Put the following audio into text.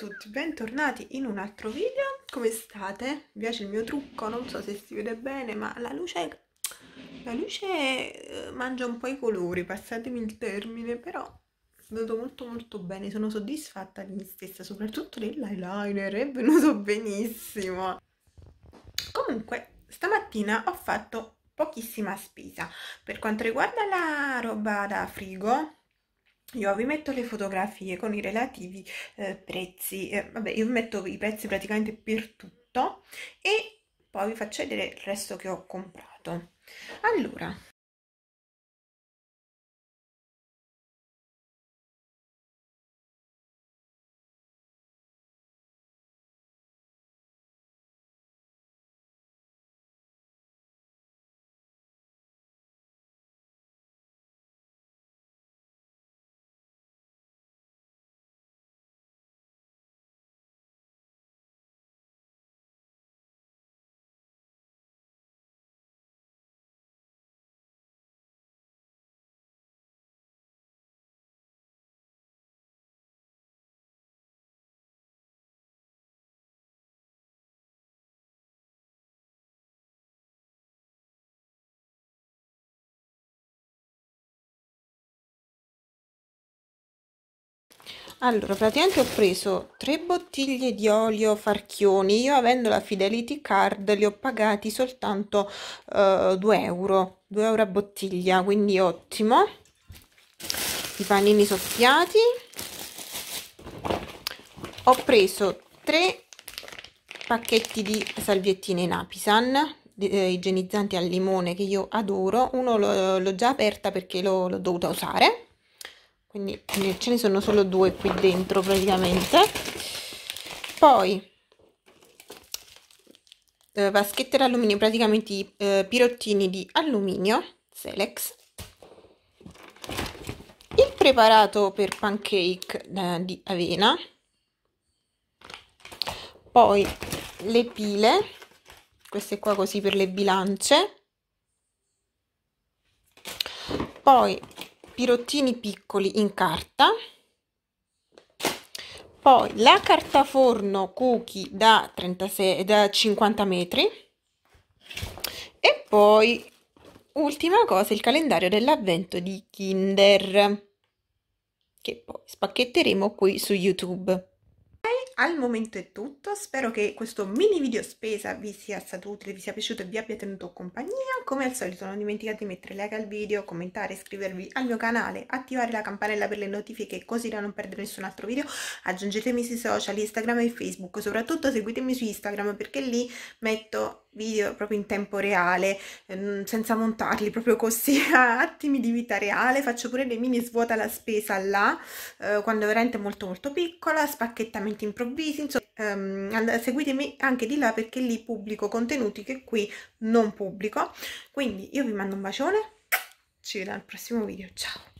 tutti, bentornati in un altro video. Come state? Vi piace il mio trucco? Non so se si vede bene, ma la luce mangia un po' i colori, passatemi il termine, però è venuto molto bene, sono soddisfatta di me stessa, soprattutto dell'eyeliner, è venuto benissimo. Comunque stamattina ho fatto pochissima spesa. Per quanto riguarda la roba da frigo, io vi metto le fotografie con i relativi prezzi, vabbè, io vi metto i prezzi praticamente per tutto e poi vi faccio vedere il resto che ho comprato. Allora, praticamente ho preso 3 bottiglie di olio Farchioni. Io, avendo la Fidelity Card, li ho pagati soltanto 2 euro a bottiglia, quindi ottimo. I panini soffiati. Ho preso 3 pacchetti di salviettine in Apisan, igienizzanti al limone, che io adoro. Uno l'ho già aperta perché l'ho dovuta usare, quindi ce ne sono solo 2 qui dentro praticamente. Poi vaschette d'alluminio, praticamente pirottini di alluminio Selex, il preparato per pancake di avena, poi le pile, queste qua così per le bilance, poi pirottini piccoli in carta, poi la carta forno cookie da 50 metri e poi, ultima cosa, il calendario dell'avvento di Kinder, che poi spacchetteremo qui su YouTube. Al momento è tutto, spero che questo mini video spesa vi sia stato utile, vi sia piaciuto e vi abbia tenuto compagnia. Come al solito non dimenticate di mettere like al video, commentare, iscrivervi al mio canale, attivare la campanella per le notifiche così da non perdere nessun altro video. Aggiungetemi sui social, Instagram e Facebook, soprattutto seguitemi su Instagram perché lì metto video proprio in tempo reale, senza montarli, proprio così, a attimi di vita reale. Faccio pure dei mini svuota la spesa là, quando veramente molto piccola, spacchettamenti improvvisi, insomma. Seguitemi anche di là perché lì pubblico contenuti che qui non pubblico. Quindi io vi mando un bacione, ci vediamo al prossimo video, ciao!